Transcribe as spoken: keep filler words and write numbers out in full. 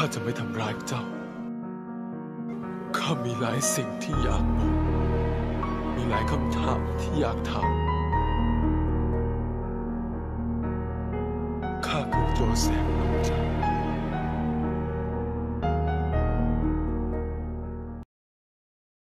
ข้าจะไม่ทำร้ายเจ้าข้ามีหลายสิ่งที่อยากบอกมีหลายคำถามที่อยากถามข้าคือโจเซฟ